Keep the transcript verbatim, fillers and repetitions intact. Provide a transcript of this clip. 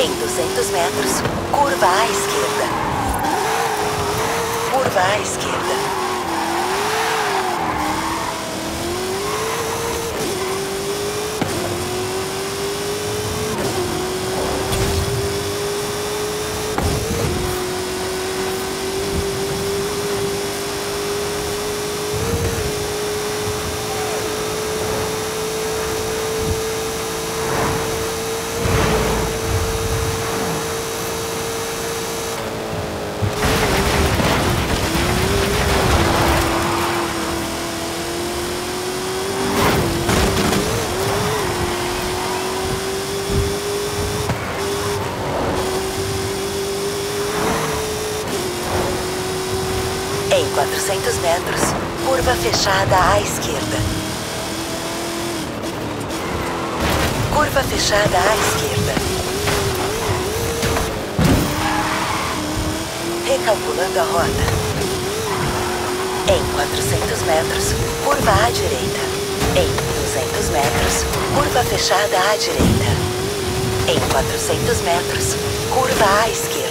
Em duzentos metros, curva à esquerda. Curva à esquerda. quatrocentos metros, curva fechada à esquerda. Curva fechada à esquerda. Recalculando a rota. Em quatrocentos metros, curva à direita. Em duzentos metros, curva fechada à direita. Em quatrocentos metros, curva à esquerda.